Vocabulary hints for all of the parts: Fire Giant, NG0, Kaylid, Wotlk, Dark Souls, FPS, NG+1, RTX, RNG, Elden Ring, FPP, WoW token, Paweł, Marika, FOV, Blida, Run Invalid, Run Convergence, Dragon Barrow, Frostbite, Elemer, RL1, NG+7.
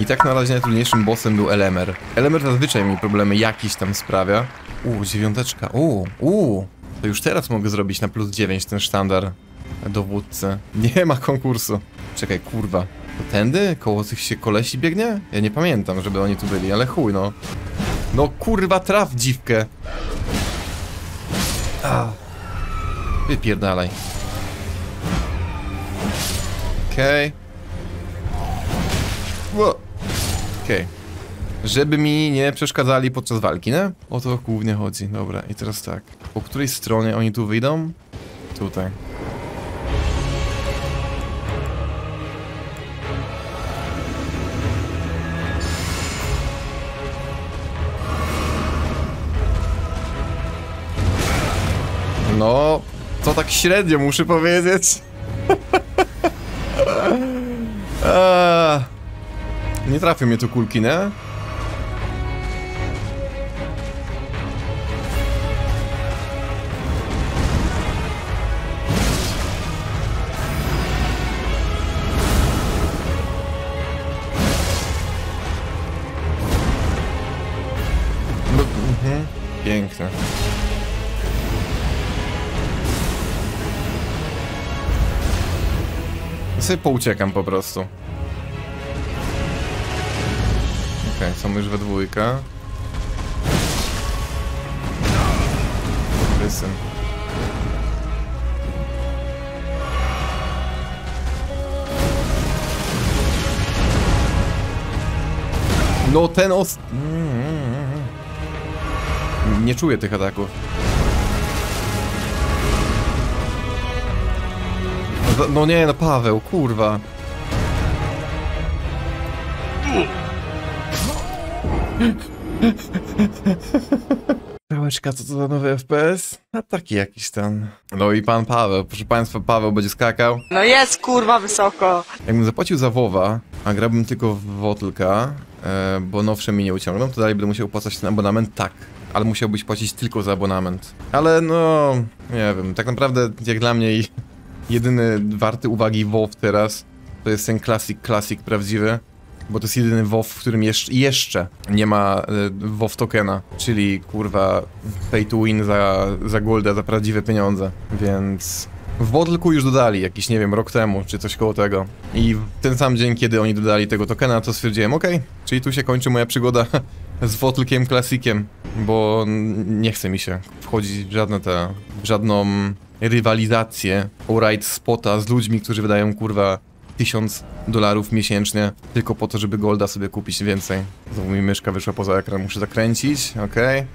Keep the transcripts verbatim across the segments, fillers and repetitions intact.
I tak na razie najtrudniejszym bossem był Elemer. Elemer zazwyczaj mi problemy jakieś tam sprawia. Uuu, dziewiąteczka, uuu, uuu. To już teraz mogę zrobić na plus dziewięć ten sztandar dowódcy. Nie ma konkursu. Czekaj, kurwa. To tędy? Koło tych się kolesi biegnie? Ja nie pamiętam, żeby oni tu byli, ale chuj no. No kurwa, traf dziwkę. A. Wypierdalaj. Okej. Okay. Okej. Okay. Żeby mi nie przeszkadzali podczas walki, nie? O to głównie chodzi, dobra. I teraz tak. Po której stronie oni tu wyjdą? Tutaj. No, to tak średnio muszę powiedzieć. A, nie trafią mnie tu kulki, nie? Mhm. Piękne. Sobie pouciekam po prostu. Okej, okay, są już we dwójkę. Wysyn. No ten os... Nie czuję tych ataków. No nie, no Paweł, kurwa. Pałeczka, co to za nowy F P S? A taki jakiś ten. No i pan Paweł, proszę państwa, Paweł będzie skakał. No jest, kurwa, wysoko. Jakbym zapłacił za WoWa, a grałbym tylko w Wotlka, e, bo nowsze mi nie uciągną, to dalej będę musiał płacać ten abonament, tak. Ale musiałbyś płacić tylko za abonament. Ale no, nie wiem, tak naprawdę jak dla mnie i... Jedyny warty uwagi WoW teraz to jest ten klasik, klasik prawdziwy, bo to jest jedyny WoW, w którym jeszcze, jeszcze nie ma WoW tokena, czyli kurwa pay to win za, za golda, za prawdziwe pieniądze, więc w Wotlku już dodali jakiś, nie wiem, rok temu czy coś koło tego i ten sam dzień, kiedy oni dodali tego tokena, to stwierdziłem okej, okay, czyli tu się kończy moja przygoda z Wotlkiem klasikiem, bo nie chce mi się wchodzić w żadne te, w żadną... rywalizację o raid spota z ludźmi, którzy wydają kurwa tysiąc dolarów miesięcznie tylko po to, żeby golda sobie kupić więcej. Znowu mi myszka wyszła poza ekran, muszę zakręcić, okej. Okay.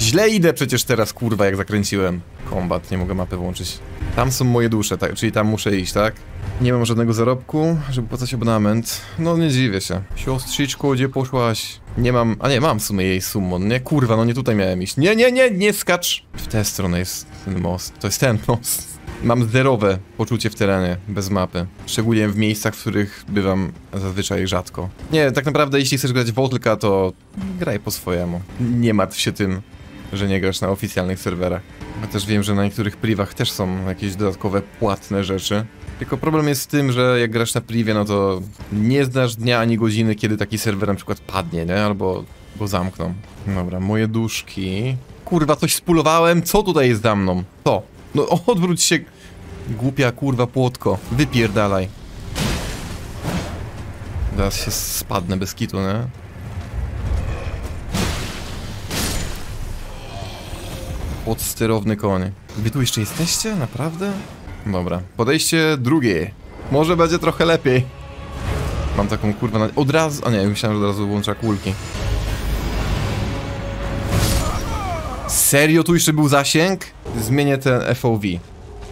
Źle idę przecież teraz, kurwa, jak zakręciłem. Kombat, nie mogę mapy włączyć. Tam są moje dusze, tak, czyli tam muszę iść, tak? Nie mam żadnego zarobku, żeby płacać abonament. No nie dziwię się. Siostrzyczko, gdzie poszłaś? Nie mam, a nie, mam w sumie jej summon, nie? Kurwa, no nie tutaj miałem iść. Nie, nie, nie, nie skacz! W tę stronę jest ten most, to jest ten most. Mam zerowe poczucie w terenie, bez mapy. Szczególnie w miejscach, w których bywam zazwyczaj rzadko. Nie, tak naprawdę jeśli chcesz grać w Wotlka, to graj po swojemu. Nie martw się tym, że nie grasz na oficjalnych serwerach. Ja też wiem, że na niektórych privach też są jakieś dodatkowe płatne rzeczy. Tylko problem jest w tym, że jak grasz na privie, no to nie znasz dnia ani godziny, kiedy taki serwer na przykład padnie, nie? Albo go zamkną. Dobra, moje duszki... Kurwa, coś spulowałem, co tutaj jest za mną? To! No odwróć się, głupia kurwa płotko, wypierdalaj. Teraz się spadnę bez kitu, nie? Podsterowny koń. Wy tu jeszcze jesteście? Naprawdę? Dobra, podejście drugie. Może będzie trochę lepiej. Mam taką kurwa na... Od razu... A nie, myślałem, że od razu włącza kulki. Serio? Tu jeszcze był zasięg? Zmienię ten F O V.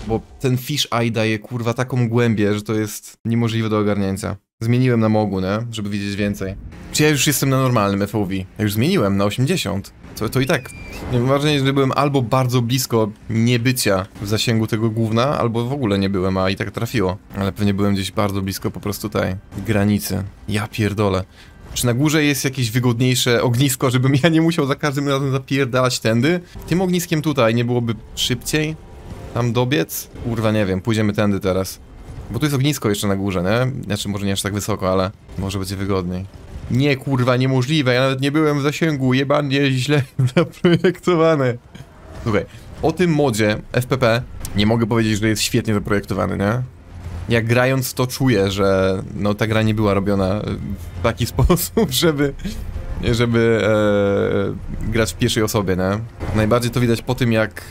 Bo ten fish eye daje kurwa taką głębię, że to jest niemożliwe do ogarnięcia. Zmieniłem na mogu, nie? Żeby widzieć więcej. Czy ja już jestem na normalnym F O V? Ja już zmieniłem na osiemdziesiąt. To, to i tak. Mam wrażenie, że byłem albo bardzo blisko niebycia w zasięgu tego gówna, albo w ogóle nie byłem, a i tak trafiło. Ale pewnie byłem gdzieś bardzo blisko po prostu tej granicy. Ja pierdolę. Czy na górze jest jakieś wygodniejsze ognisko, żebym ja nie musiał za każdym razem zapierdalać tędy? Tym ogniskiem tutaj nie byłoby szybciej tam dobiec? Kurwa, nie wiem, pójdziemy tędy teraz. Bo tu jest ognisko jeszcze na górze, nie? Znaczy może nie aż tak wysoko, ale może będzie wygodniej. Nie, kurwa, niemożliwe, ja nawet nie byłem w zasięgu, jebanie źle zaprojektowane. Słuchaj, o tym modzie F P P nie mogę powiedzieć, że jest świetnie zaprojektowany, nie? Ja grając to czuję, że no ta gra nie była robiona w taki sposób, żeby... żeby e, grać w pierwszej osobie, nie? Najbardziej to widać po tym, jak,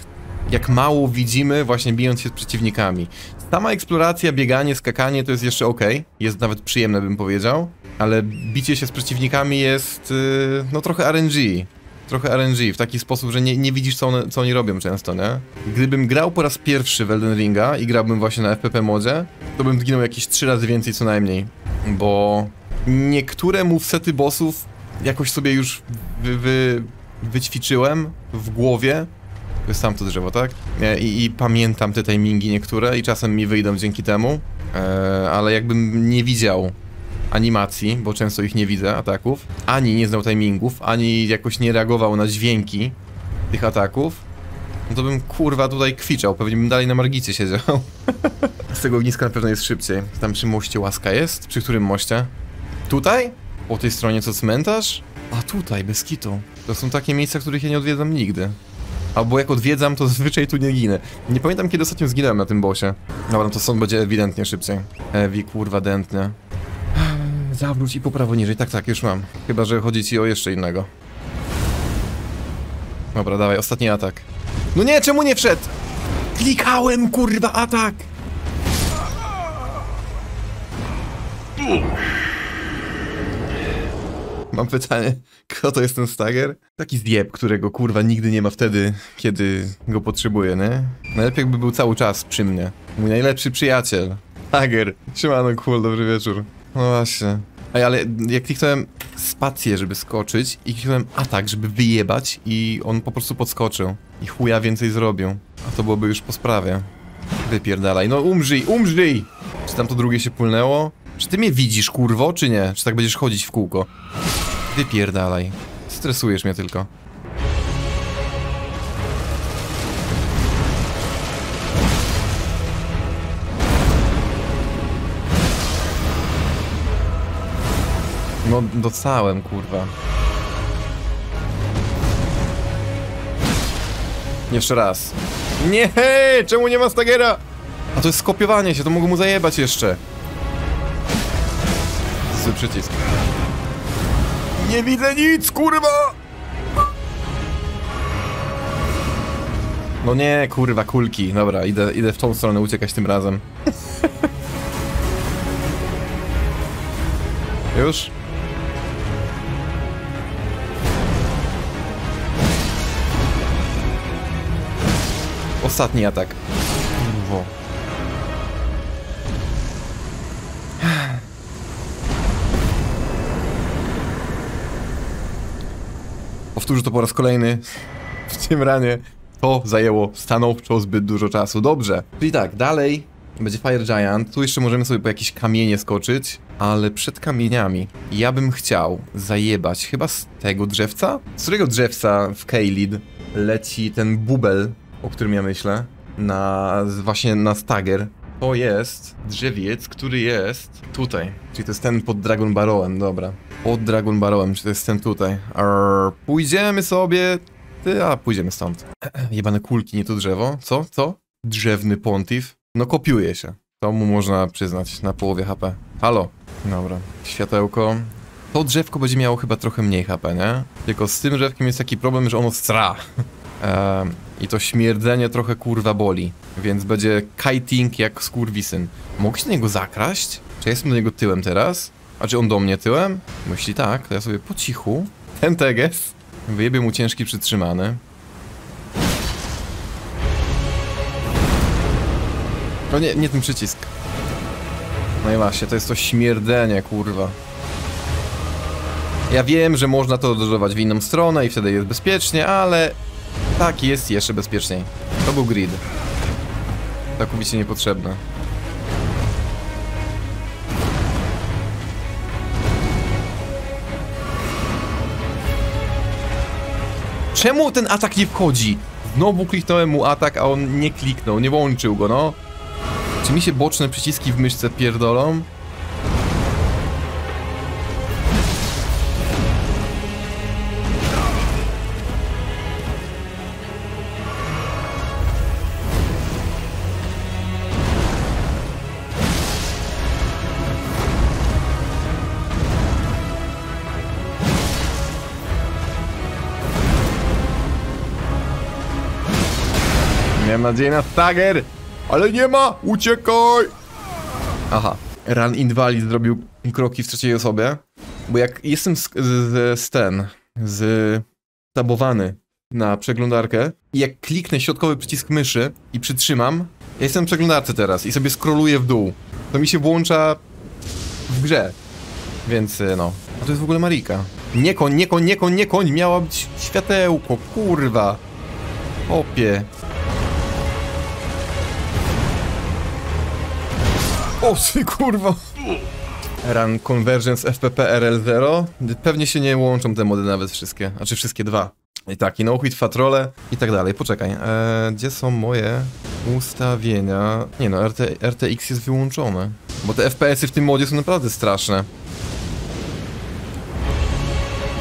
jak mało widzimy, właśnie bijąc się z przeciwnikami. Sama eksploracja, bieganie, skakanie to jest jeszcze ok, jest nawet przyjemne, bym powiedział, ale bicie się z przeciwnikami jest y, no trochę R N G. Trochę R N G, w taki sposób, że nie, nie widzisz co, one, co oni robią często, nie? Gdybym grał po raz pierwszy w Elden Ringa i grałbym właśnie na F P P modzie, to bym zginął jakieś trzy razy więcej co najmniej, bo niektóre movesety bossów jakoś sobie już wy, wy, wyćwiczyłem w głowie. To jest tam to drzewo, tak? I, i pamiętam te timingi niektóre i czasem mi wyjdą dzięki temu, eee, ale jakbym nie widział animacji, bo często ich nie widzę, ataków, ani nie znał timingów, ani jakoś nie reagował na dźwięki tych ataków, no to bym kurwa tutaj kwiczał, pewnie bym dalej na Margicie siedział. Z tego ogniska na pewno jest szybciej. Tam przy moście łaska jest? Przy którym moście? Tutaj? Po tej stronie co cmentarz? A tutaj, bez kitu. To są takie miejsca, których ja nie odwiedzam nigdy. Albo jak odwiedzam, to zazwyczaj tu nie ginę. Nie pamiętam, kiedy ostatnio zginąłem na tym bossie. Dobra, no to stąd będzie ewidentnie szybciej. Ewi, kurwa, dętnie. Zawróć i po prawo niżej. Tak, tak, już mam. Chyba że chodzi ci o jeszcze innego. Dobra, dawaj, ostatni atak. No nie, czemu nie wszedł? Klikałem, kurwa, atak! Mam pytanie, kto to jest ten stagger? Taki zjeb, którego kurwa nigdy nie ma wtedy, kiedy go potrzebuję, nie? Najlepiej by był cały czas przy mnie. Mój najlepszy przyjaciel. Stagger. Siemano, cool, dobry wieczór. No właśnie. Ej, ale jak kliknąłem spację, żeby skoczyć i kliknąłem atak, żeby wyjebać i on po prostu podskoczył. I chuja więcej zrobił. A to byłoby już po sprawie. Wypierdalaj. No umrzyj, umrzyj! Czy tam to drugie się płynęło? Czy ty mnie widzisz, kurwo, czy nie? Czy tak będziesz chodzić w kółko? Wypierdalaj. Stresujesz mnie tylko. No, docałem, kurwa. Jeszcze raz. Nie, hej, czemu nie ma stagera? A to jest skopiowanie się, to mogę mu zajebać jeszcze. Zły przycisk. Nie widzę nic, kurwa! No nie, kurwa, kulki. Dobra, idę, idę w tą stronę uciekać tym razem. Już? Ostatni atak. Kurwo. Powtórzę to po raz kolejny w tym ranie. To zajęło stanowczo zbyt dużo czasu. Dobrze. Czyli tak, dalej będzie Fire Giant. Tu jeszcze możemy sobie po jakieś kamienie skoczyć. Ale przed kamieniami ja bym chciał zajebać chyba z tego drzewca? Z którego drzewca w Kaylid leci ten bubel, o którym ja myślę? Na... właśnie na stagger. To jest drzewiec, który jest tutaj. Czyli to jest ten pod Dragon Barrowem, dobra. Pod Dragon Barrowem, czy to jest ten tutaj. Arr, pójdziemy sobie... Ty, a, pójdziemy stąd. Jebane kulki, nie to drzewo. Co? Co? Drzewny pontiff. No kopiuje się. To mu można przyznać na połowie H P. Halo. Dobra. Światełko. To drzewko będzie miało chyba trochę mniej H P, nie? Tylko z tym drzewkiem jest taki problem, że ono stra. Ehm, I to śmierdzenie trochę kurwa boli. Więc będzie kiting jak skurwisyn. Mogę się do niego zakraść? Czy ja jestem do niego tyłem teraz? A czy on do mnie tyłem? Myśli tak, to ja sobie po cichu. Ten teges. Wyjebie mu ciężki przytrzymany. No nie, nie ten przycisk. No i właśnie, to jest to śmierdzenie, kurwa. Ja wiem, że można to dodżować w inną stronę i wtedy jest bezpiecznie, ale... tak, jest jeszcze bezpieczniej. To był grid. Całkowicie niepotrzebne. Czemu ten atak nie wchodzi? Znowu kliknąłem mu atak, a on nie kliknął, nie włączył go, no. Czy mi się boczne przyciski w myszce pierdolą? Mam nadzieję na stagger, ale nie ma, uciekaj. Aha, Run Invalid zrobił kroki w trzeciej osobie, bo jak jestem z, z, z ten, z tabowany na przeglądarkę i jak kliknę środkowy przycisk myszy i przytrzymam, ja jestem w przeglądarce teraz i sobie scrolluję w dół, to mi się włącza w grze, więc no. A to jest w ogóle Marika. Nie koń, nie koń, nie koń, nie koń, miała być światełko, kurwa. Opie. O, ty kurwa! Run Convergence, F P P, R L zero. Pewnie się nie łączą te mody nawet wszystkie. Znaczy wszystkie dwa. I tak, i no hit, fatrole i tak dalej. Poczekaj, eee, gdzie są moje ustawienia? Nie no, R T X jest wyłączone. Bo te F P S-y w tym modzie są naprawdę straszne.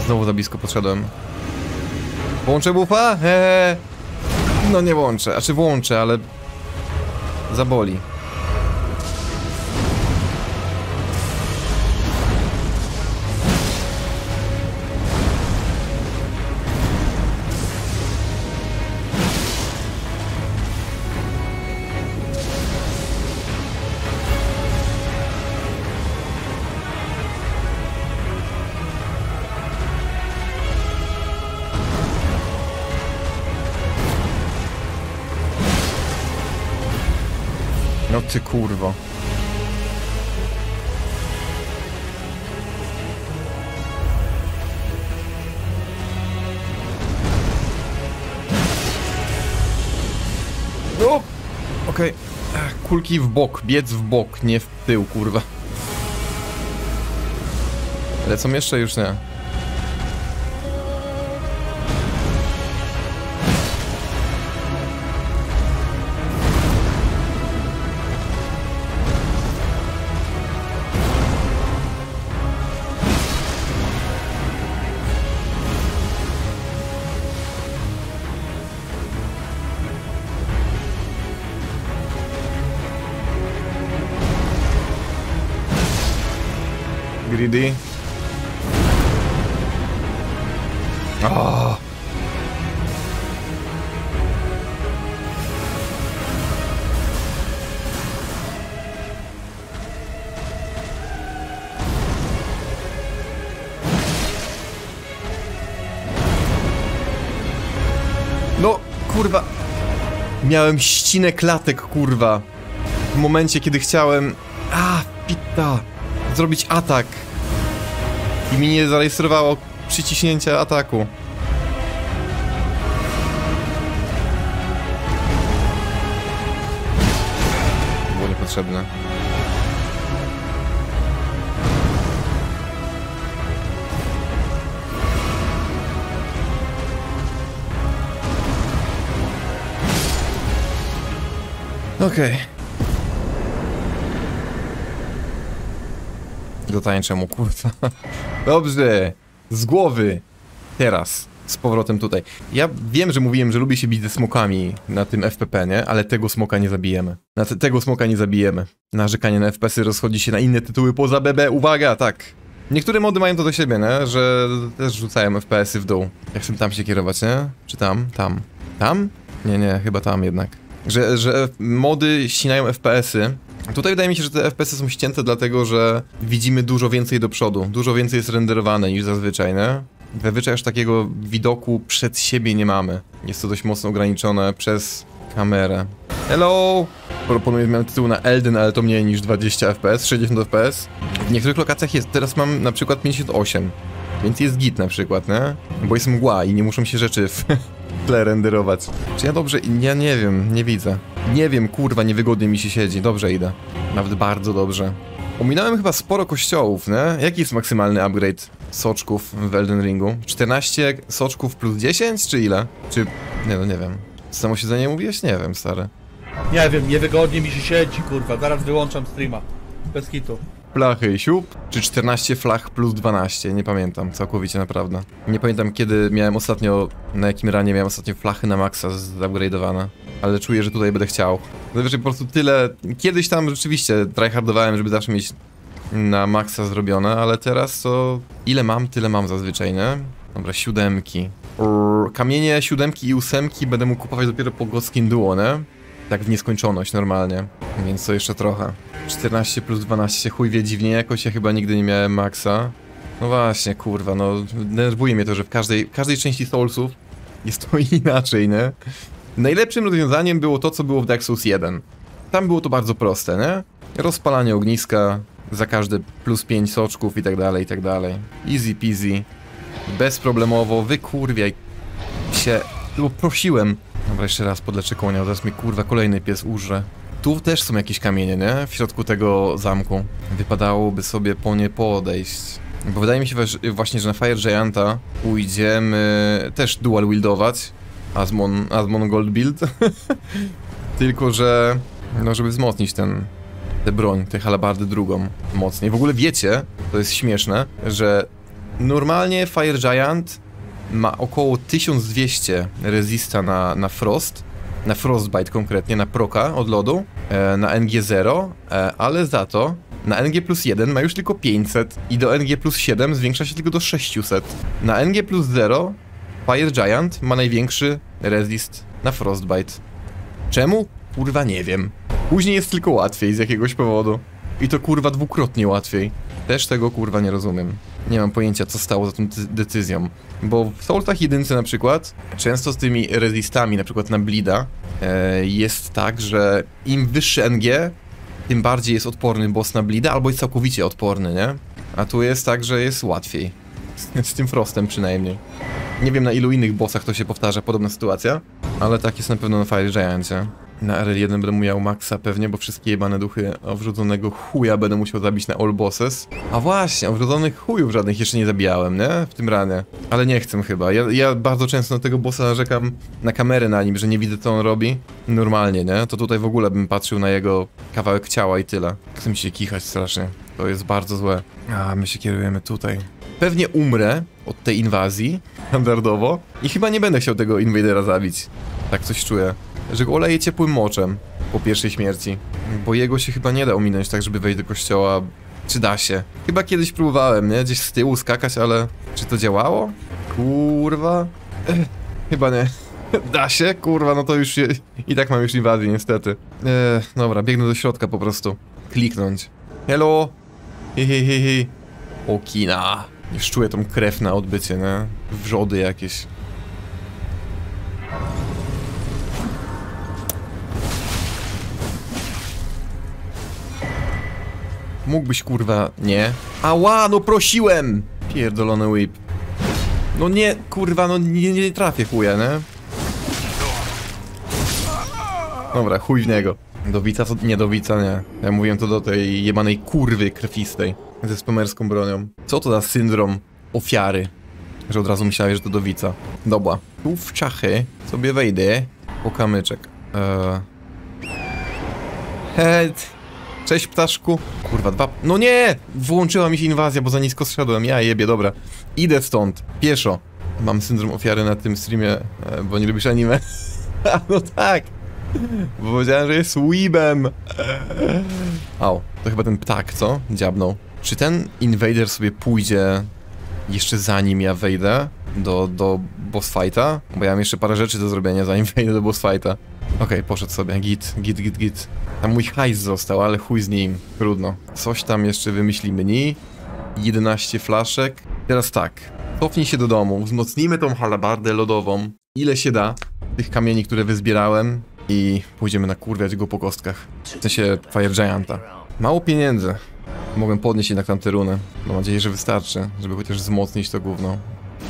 Znowu za blisko podszedłem. Włączę bufa? Heee. No nie włączę, znaczy włączę, ale... zaboli. No ty kurwo. No! Okej. Okay. Kulki w bok, biec w bok, nie w tył, kurwa. Lecą jeszcze? Już nie. Greedy. Oh. No, kurwa. Miałem ścinę klatek, kurwa. W momencie, kiedy chciałem... A, pita. Zrobić atak. I mi nie zarejestrowało przyciśnięcia ataku. Było niepotrzebne. Okej. Dotańczę mu, kurwa. Dobrze, z głowy. Teraz, z powrotem tutaj. Ja wiem, że mówiłem, że lubię się bić ze smokami na tym F P P, nie? Ale tego smoka nie zabijemy. Na te, tego smoka nie zabijemy. Narzekanie na F P S-y rozchodzi się na inne tytuły poza B B. Uwaga, tak. Niektóre mody mają to do siebie, nie? Że też rzucają F P S-y w dół. Ja chcę tam się kierować, nie? Czy tam? Tam? Tam? Nie, nie, chyba tam jednak. Że, że mody ścinają F P S-y. Tutaj wydaje mi się, że te F P S-y są ścięte dlatego, że widzimy dużo więcej do przodu. Dużo więcej jest renderowane niż zazwyczaj, nie? Zazwyczaj aż takiego widoku przed siebie nie mamy. Jest to dość mocno ograniczone przez kamerę. Hello! Proponuję zmianę tytułu na Elden, ale to mniej niż dwadzieścia F P S, sześćdziesiąt F P S. W niektórych lokacjach jest, teraz mam na przykład pięćdziesiąt osiem. Więc jest git na przykład, nie? Bo jest mgła i nie muszą się rzeczy w tle renderować. Czy ja dobrze... Ja nie wiem, nie widzę. Nie wiem, kurwa, niewygodnie mi się siedzi. Dobrze idę. Nawet bardzo dobrze. Ominąłem chyba sporo kościołów, nie? Jaki jest maksymalny upgrade soczków w Elden Ringu? czternaście soczków plus dziesięć, czy ile? Czy... Nie, no nie wiem. Samo siedzenie mówiłeś? Nie wiem, stary. Nie wiem, niewygodnie mi się siedzi, kurwa, zaraz wyłączam streama. Bez kitu. Flachy i siup, czy czternaście flach plus dwanaście, nie pamiętam całkowicie naprawdę. Nie pamiętam kiedy miałem ostatnio, na jakim ranie miałem ostatnio flachy na maksa zupgrade'owane. Ale czuję, że tutaj będę chciał. Zazwyczaj po prostu tyle, kiedyś tam rzeczywiście tryhardowałem, żeby zawsze mieć na maksa zrobione, ale teraz to ile mam, tyle mam zazwyczaj, nie? Dobra, siódemki. Urr, kamienie siódemki i ósemki będę mógł kupować dopiero po godzkim duo, nie? Tak w nieskończoność normalnie, więc to jeszcze trochę. czternaście plus dwanaście, chuj wie, dziwnie jakoś, ja chyba nigdy nie miałem maksa. No właśnie, kurwa, no denerwuje mnie to, że w każdej, w każdej części Soulsów jest to inaczej, nie? Najlepszym rozwiązaniem było to, co było w Dark Souls jeden. Tam było to bardzo proste, nie? Rozpalanie ogniska za każde plus pięć soczków i tak dalej, i tak dalej. Easy peasy. Bezproblemowo, wykurwiaj się, bo prosiłem. Dobra, jeszcze raz podleczę konia, zaraz mi kurwa kolejny pies urze. Tu też są jakieś kamienie, nie? W środku tego zamku. Wypadałoby sobie po nie podejść. Bo wydaje mi się właśnie, że na Fire Gianta pójdziemy też dual wieldować. Asmon, Asmon Gold build. Tylko, że no żeby wzmocnić ten... tę broń, te halabardy drugą mocniej. W ogóle wiecie, to jest śmieszne, że normalnie Fire Giant ma około tysiąc dwieście resista na, na Frost, na Frostbite konkretnie, na proka od lodu, na N G zero, ale za to na N G plus jeden ma już tylko pięćset i do N G plus siedem zwiększa się tylko do sześciuset. Na N G plus zero Fire Giant ma największy resist na Frostbite. Czemu? Kurwa nie wiem. Później jest tylko łatwiej z jakiegoś powodu. I to kurwa dwukrotnie łatwiej. Też tego kurwa nie rozumiem. Nie mam pojęcia co stało za tą decyzją. Bo w Soulsach jedynce na przykład, często z tymi resistami, na przykład na Blida, e, jest tak, że im wyższy N G, tym bardziej jest odporny boss na Blida, albo jest całkowicie odporny, nie? A tu jest tak, że jest łatwiej. Z, z tym Frostem przynajmniej. Nie wiem na ilu innych bossach to się powtarza, podobna sytuacja, ale tak jest na pewno na Fire Giantie. Na R L jeden będę miał maksa pewnie, bo wszystkie jebane duchy owrzodzonego chuja będę musiał zabić na all bosses. A właśnie, owrzodzonych chujów żadnych jeszcze nie zabijałem, nie? W tym ranie. Ale nie chcę chyba. Ja, ja bardzo często na tego bossa narzekam na kamerę na nim, że nie widzę co on robi. Normalnie, nie? To tutaj w ogóle bym patrzył na jego kawałek ciała i tyle. Chce mi się kichać strasznie. To jest bardzo złe. A, my się kierujemy tutaj. Pewnie umrę od tej inwazji, standardowo. I chyba nie będę chciał tego Invadera zabić. Tak coś czuję. Że go oleję ciepłym moczem po pierwszej śmierci. Bo jego się chyba nie da ominąć tak, żeby wejść do kościoła. Czy da się? Chyba kiedyś próbowałem, nie? Gdzieś z tyłu skakać, ale... Czy to działało? Kurwa... Ech, chyba nie. Da się? Kurwa, no to już... Je... I tak mam już inwazję, niestety. Ech, dobra, biegnę do środka po prostu. Kliknąć. Hello! Hi hi hi hi. Okina. Już czuję tą krew na odbycie, nie? Wrzody jakieś. Mógłbyś kurwa... Nie. Ała, no prosiłem! Pierdolony whip. No nie, kurwa, no nie, nie trafię chuja, nie? Dobra, chuj w niego. Dowica co? Nie, dowica nie. Ja mówiłem to do tej jebanej kurwy krwistej. Ze spamerską bronią. Co to za syndrom ofiary? Że od razu myślałeś, że to dowica. Dobra. Tu w czachy sobie wejdę po kamyczek. Eee... Head. Cześć ptaszku. Kurwa, dwa... No nie! Włączyła mi się inwazja, bo za nisko zszedłem. Ja jebie, dobra. Idę stąd. Pieszo. Mam syndrom ofiary na tym streamie, bo nie lubisz anime. No tak. Bo powiedziałem, że jest weebem. Au. To chyba ten ptak, co? Dziabnął. Czy ten invader sobie pójdzie jeszcze zanim ja wejdę do, do boss fighta? Bo ja mam jeszcze parę rzeczy do zrobienia zanim wejdę do boss fighta. Okej, okay, poszedł sobie. Git, git, git, git. Tam mój hajs został, ale chuj z nim. Trudno. Coś tam jeszcze wymyśli mniej. jedenaście flaszek. Teraz tak. Cofnij się do domu. Wzmocnijmy tą halabardę lodową. Ile się da. Tych kamieni, które wyzbierałem. I pójdziemy nakurwiać go po kostkach. W sensie Fire Gianta. Mało pieniędzy. Mogę podnieść jednak tamte runy. Mam nadzieję, że wystarczy, żeby chociaż wzmocnić to gówno.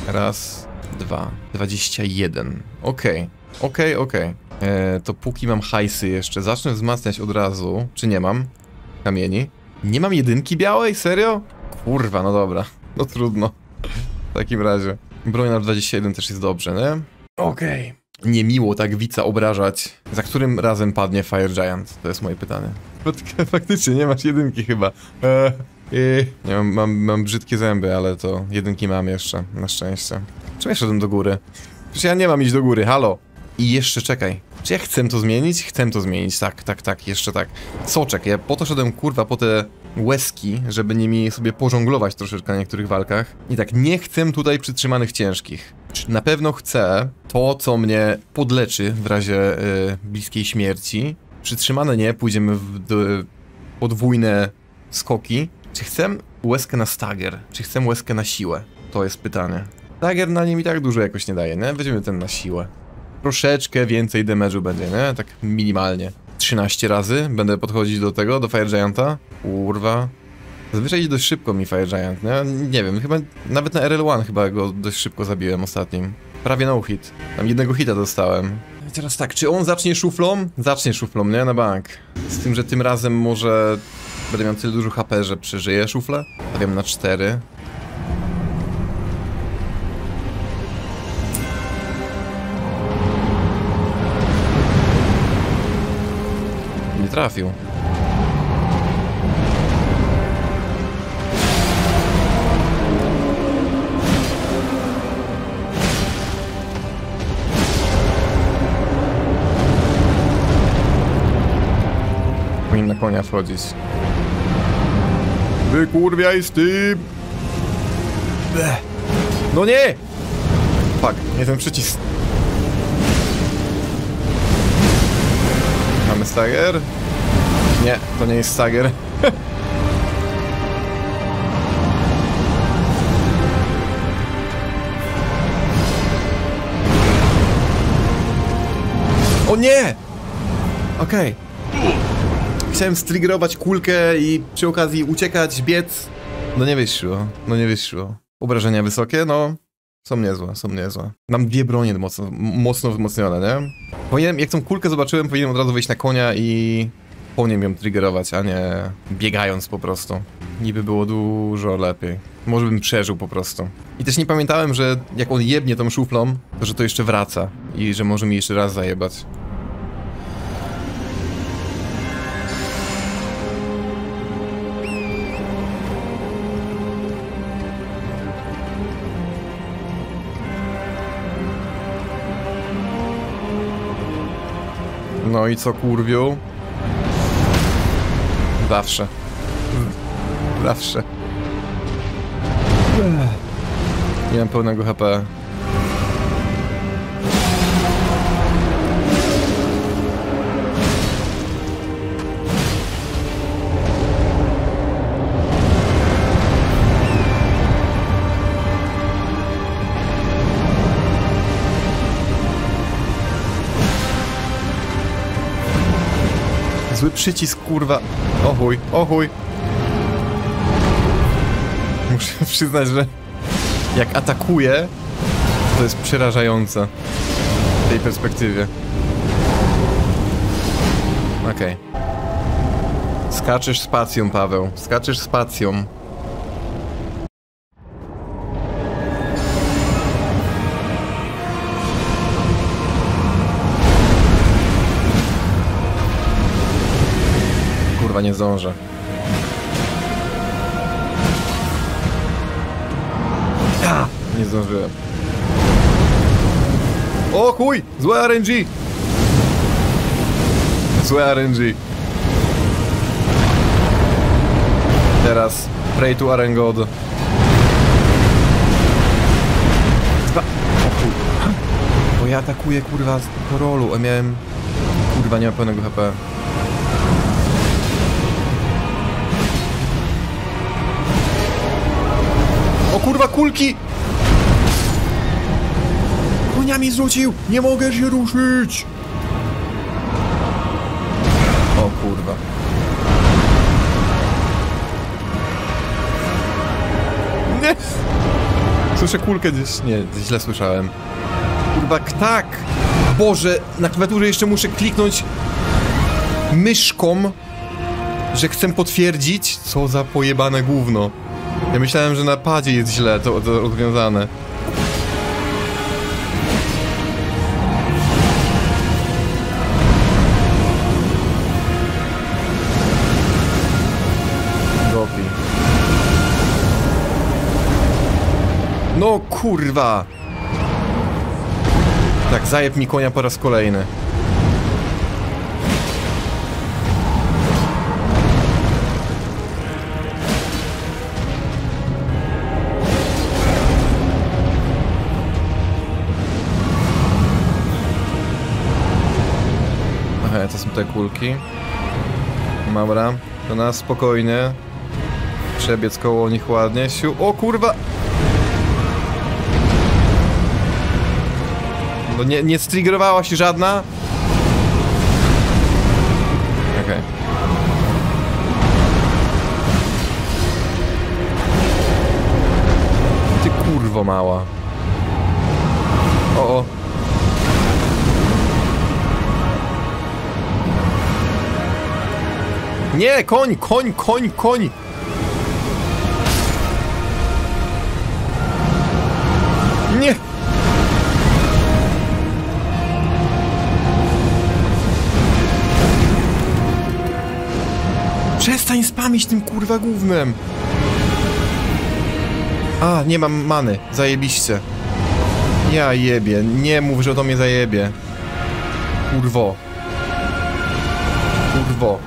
Raz, dwa, dwadzieścia jeden. Okej. Okay. Okej, okay, okej. Okay. Eee, to póki mam hajsy jeszcze, zacznę wzmacniać od razu. Czy nie mam? Kamieni. Nie mam jedynki białej? Serio? Kurwa, no dobra. No trudno. W takim razie. Broń na dwadzieścia jeden też jest dobrze, nie? Okej. Okay. niemiło tak widza obrażać. Za którym razem padnie Fire Giant? To jest moje pytanie. Faktycznie nie masz jedynki chyba. Eee, eee. Nie, mam, mam, mam brzydkie zęby, ale to jedynki mam jeszcze, na szczęście. Czemu ja szedłem do góry? Przecież ja nie mam iść do góry, halo! I jeszcze czekaj. Czy ja chcę to zmienić? Chcę to zmienić, tak, tak, tak, jeszcze tak. Soczek, ja po to szedłem kurwa po te łezki, żeby nimi sobie pożonglować troszeczkę na niektórych walkach. I tak, nie chcę tutaj przytrzymanych ciężkich. Na pewno chcę to, co mnie podleczy w razie y, bliskiej śmierci. Przytrzymane nie, pójdziemy w d, podwójne skoki. Czy chcę łezkę na stagger? Czy chcę łezkę na siłę? To jest pytanie. Stagger na nim i tak dużo jakoś nie daje, nie? Weźmiemy ten na siłę. Troszeczkę więcej damage'u będzie, nie? Tak minimalnie. trzynaście razy będę podchodzić do tego, do Fire Gianta. Kurwa. Zazwyczaj dość szybko mi Fire Giant, nie? Nie wiem, chyba nawet na R L jeden chyba go dość szybko zabiłem ostatnim. Prawie no hit. Tam jednego hita dostałem. I teraz tak, czy on zacznie szuflą? Zacznie szuflą, nie? Na bank. Z tym, że tym razem może będę miał tyle dużo H P, że przeżyję szuflę. Stawiam na cztery. Nie trafił. Na konia wchodzić. Wykurwiaj z tym! No nie! Fuck, nie ten przycisk. Mamy stagger? Nie, to nie jest stagger. O nie! Okej. Okay. Chciałem striggerować kulkę i przy okazji uciekać, biec. No nie wyszło, no nie wyszło. Obrażenia wysokie, no są niezłe, są niezłe. Mam dwie bronie mocno, mocno wzmocnione, nie? Powinienem, jak tą kulkę zobaczyłem, powinienem od razu wejść na konia i po nim ją triggerować, a nie biegając po prostu. Niby było dużo lepiej. Może bym przeżył po prostu. I też nie pamiętałem, że jak on jebnie tą szuflą, to że to jeszcze wraca i że może mi jeszcze raz zajebać. No i co, kurwiu? Zawsze. Zawsze. Nie mam pełnego H P. Zły przycisk, kurwa. O chuj, o chuj. Muszę przyznać, że jak atakuje, to jest przerażające w tej perspektywie. Okej. Skaczesz spacją, Paweł. Skaczesz spacją. Nie zdążę. A! Nie zdążyłem. O chuj! Złe R N G! Złe R N G. Teraz pray to R N God. Zba o chuj. Bo ja atakuję kurwa z rolu, a miałem... Kurwa, nie ma pełnego H P. O kurwa, kulki! Konia mi zrzucił! Nie mogę się ruszyć! O kurwa. Nie! Słyszę kulkę gdzieś... Nie, źle słyszałem. Kurwa, tak! Boże, na klawiaturze jeszcze muszę kliknąć... myszką... że chcę potwierdzić, co za pojebane gówno. Ja myślałem, że na padzie jest źle to, to rozwiązane. No kurwa! Tak, zajeb mi konia po raz kolejny. Aha, to są te kulki. Dobra, to nas spokojnie. Przebiec koło nich ładnie. Siu. O kurwa! No nie, nie striggerowała się żadna? Okej. Okay. Ty kurwo mała. O, o. Nie, koń, koń, koń, koń! Nie! Przestań spamić tym kurwa gównem! A, nie mam many, zajebiście. Ja jebie, nie mów, że to mnie zajebie. Kurwo. Kurwo.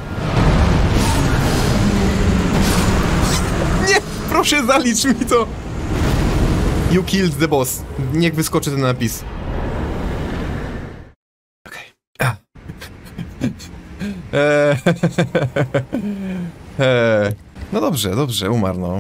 Nie, proszę zalicz mi to! You killed the boss. Niech wyskoczy ten napis. Okej. Okay. eee, eee. No dobrze, dobrze, umarł no.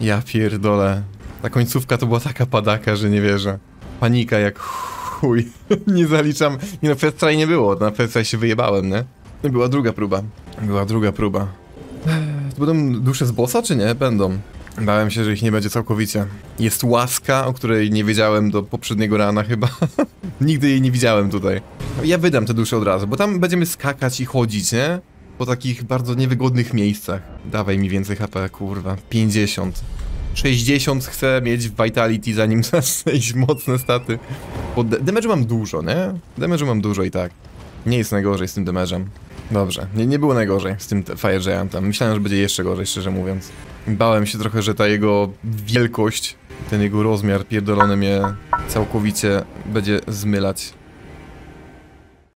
Ja pierdolę. Ta końcówka to była taka padaka, że nie wierzę. Panika jak chuj. Nie zaliczam. Nie no, first try nie było. Na first try się wyjebałem, nie? Była druga próba. Była druga próba. Eee, to będą dusze z bossa, czy nie? Będą. Bałem się, że ich nie będzie całkowicie. Jest łaska, o której nie wiedziałem do poprzedniego rana chyba. Nigdy jej nie widziałem tutaj. Ja wydam te dusze od razu, bo tam będziemy skakać i chodzić, nie? Po takich bardzo niewygodnych miejscach. Dawaj mi więcej H P, kurwa. pięćdziesiąt. sześćdziesiąt chcę mieć w Vitality, zanim zacznę iść mocne staty. Bo damage'u mam dużo, nie? Damage'u mam dużo i tak. Nie jest najgorzej z tym damage'em. Dobrze, nie, nie było najgorzej z tym Fire Giantem. Myślałem, że będzie jeszcze gorzej, szczerze mówiąc. Bałem się trochę, że ta jego wielkość, ten jego rozmiar pierdolony mnie całkowicie będzie zmylać.